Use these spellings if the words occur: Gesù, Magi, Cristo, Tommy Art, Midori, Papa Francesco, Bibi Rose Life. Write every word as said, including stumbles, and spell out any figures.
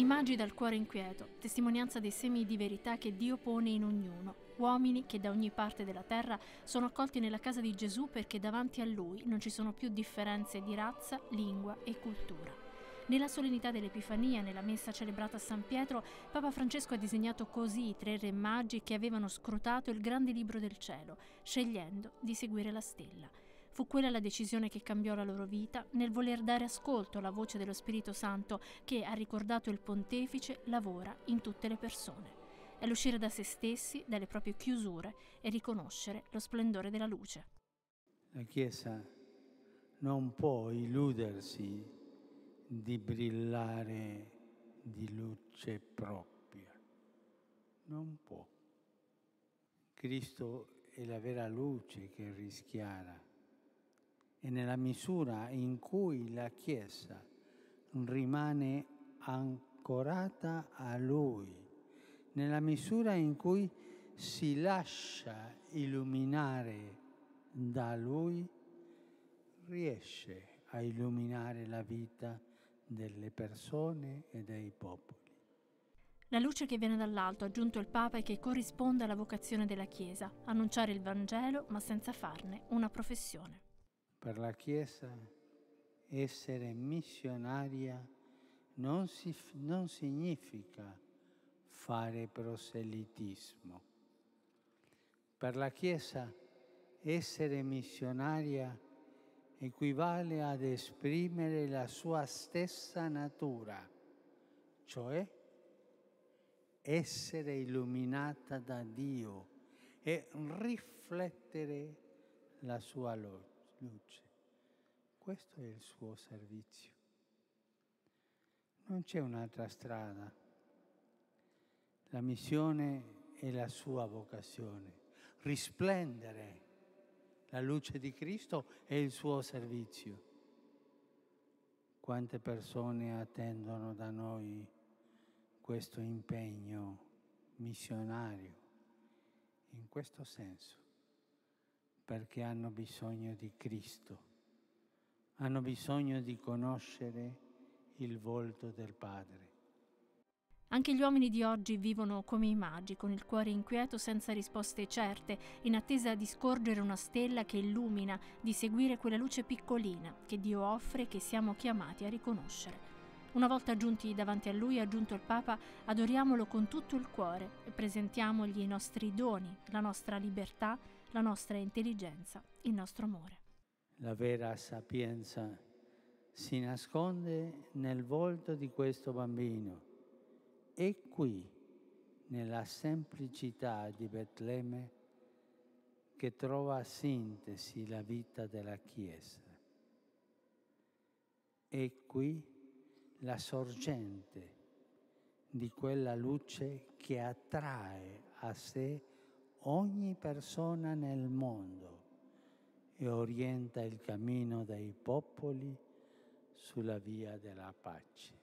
I Magi dal cuore inquieto, testimonianza dei semi di verità che Dio pone in ognuno, uomini che da ogni parte della terra sono accolti nella casa di Gesù perché davanti a Lui non ci sono più differenze di razza, lingua e cultura. Nella solennità dell'Epifania, nella messa celebrata a San Pietro, Papa Francesco ha disegnato così i tre re magi che avevano scrutato il grande libro del cielo, scegliendo di seguire la stella. Fu quella la decisione che cambiò la loro vita nel voler dare ascolto alla voce dello Spirito Santo che, ha ricordato il Pontefice, lavora in tutte le persone. È l'uscire da se stessi, dalle proprie chiusure e riconoscere lo splendore della luce. La Chiesa non può illudersi di brillare di luce propria. Non può. Cristo è la vera luce che rischiara. E nella misura in cui la Chiesa rimane ancorata a Lui, nella misura in cui si lascia illuminare da Lui, riesce a illuminare la vita delle persone e dei popoli. La luce che viene dall'alto, ha aggiunto il Papa, e che corrisponde alla vocazione della Chiesa, annunciare il Vangelo ma senza farne una professione. Per la Chiesa essere missionaria non, si, non significa fare proselitismo. Per la Chiesa essere missionaria equivale ad esprimere la sua stessa natura, cioè essere illuminata da Dio e riflettere la sua luce. Luce. Questo è il suo servizio. Non c'è un'altra strada. La missione è la sua vocazione. Risplendere la luce di Cristo è il suo servizio. Quante persone attendono da noi questo impegno missionario in questo senso? Perché hanno bisogno di Cristo, hanno bisogno di conoscere il volto del Padre. Anche gli uomini di oggi vivono come i magi, con il cuore inquieto senza risposte certe, in attesa di scorgere una stella che illumina, di seguire quella luce piccolina che Dio offre e che siamo chiamati a riconoscere. Una volta giunti davanti a Lui, ha aggiunto il Papa, adoriamolo con tutto il cuore e presentiamogli i nostri doni, la nostra libertà, la nostra intelligenza, il nostro amore. La vera sapienza si nasconde nel volto di questo bambino e qui, nella semplicità di Betlemme, che trova a sintesi la vita della Chiesa. E qui la sorgente di quella luce che attrae a sé ogni persona nel mondo e orienta il cammino dei popoli sulla via della pace.